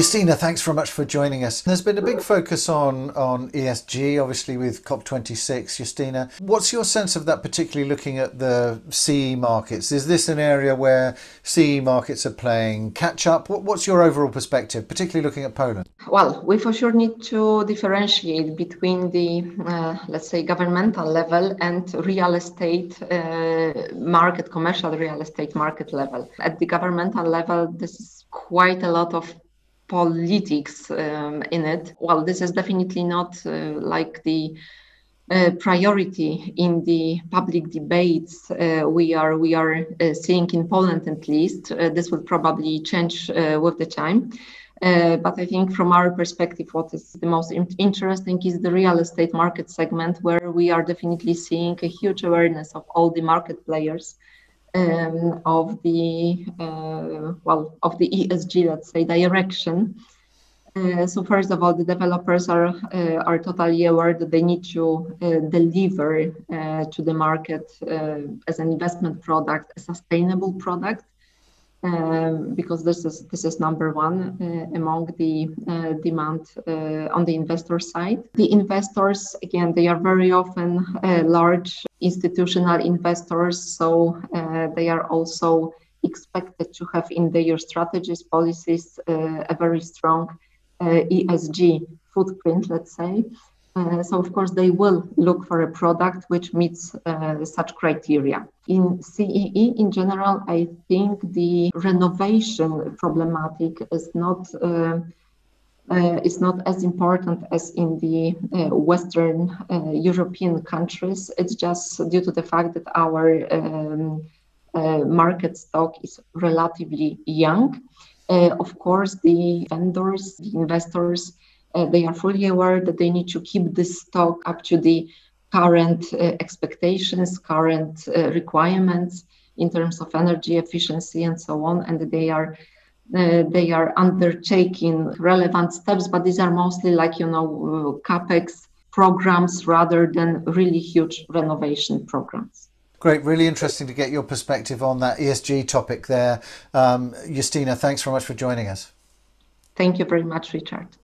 Justyna, thanks very much for joining us. There's been a big focus on ESG, obviously, with COP26. Justyna, what's your sense of that, particularly looking at the CE markets? Is this an area where CE markets are playing catch up? What's your overall perspective, particularly looking at Poland? Well, we for sure need to differentiate between the, let's say, governmental level and real estate market, commercial real estate market level. At the governmental level, this is quite a lot of politics in it. Well, this is definitely not like the priority in the public debates we are seeing in Poland, at least. This will probably change with the time. But I think from our perspective, what is the most interesting is the real estate market segment, where we are definitely seeing a huge awareness of all the market players of the ESG, let's say, direction. So first of all, the developers are totally aware that they need to deliver to the market as an investment product, a sustainable product, because this is number one among the demand on the investor side. The investors, again, they are very often large institutional investors, so they are also expected to have in their strategies, policies, a very strong ESG footprint, let's say. So, of course, they will look for a product which meets such criteria. In CEE, in general, I think the renovation problematic is not as important as in the Western European countries. It's just due to the fact that our market stock is relatively young. Of course, the vendors, the investors, they are fully aware that they need to keep this stock up to the current expectations, current requirements in terms of energy efficiency and so on, and they are undertaking relevant steps, but these are mostly like, you know, CAPEX programs rather than really huge renovation programs. Great, really interesting to get your perspective on that ESG topic there. Justyna, thanks very much for joining us. Thank you very much, Richard.